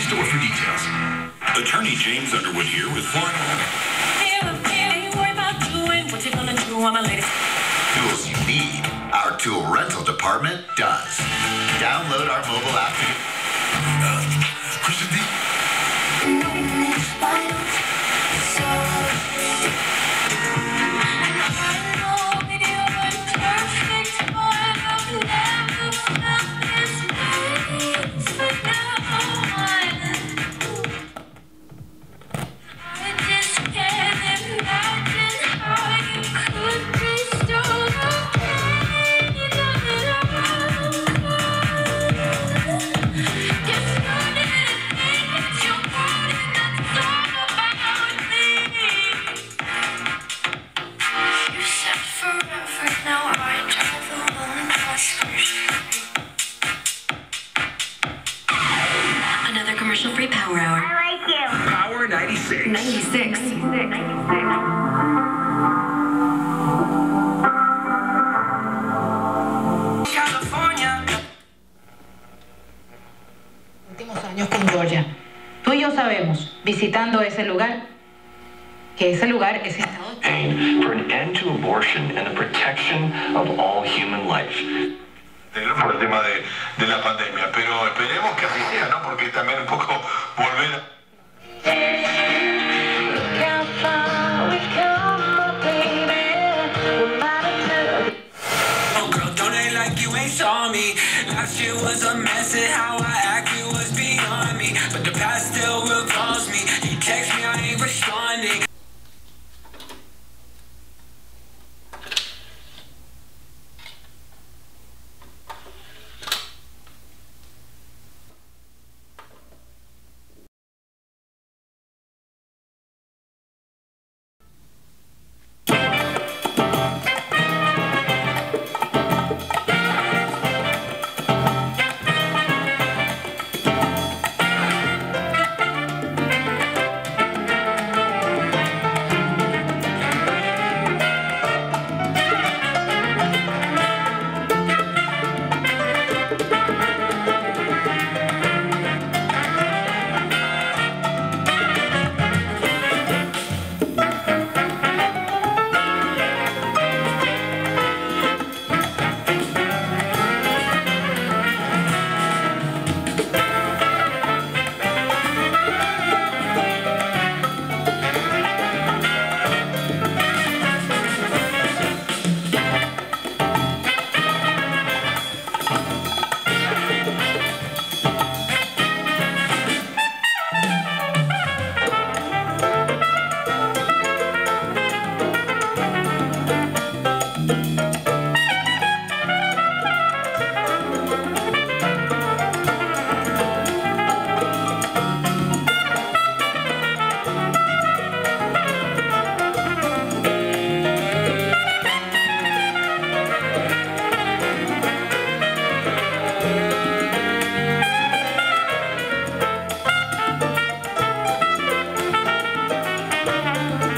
See store for details. Attorney James Underwood here with Florida. Hey, worry about doing what you're gonna do on my latest. Tools you need, our tool rental department does. Download our mobile app to get... Another commercial-free power hour. I like you. Power 96. 96. 96. 96. California. Últimos años con Georgia. Tú y yo sabemos, visitando ese lugar, que ese lugar es estado. For an end to abortion and the protection of all human life. Por el tema de la pandemia, pero esperemos que así sea, ¿no? Porque también un poco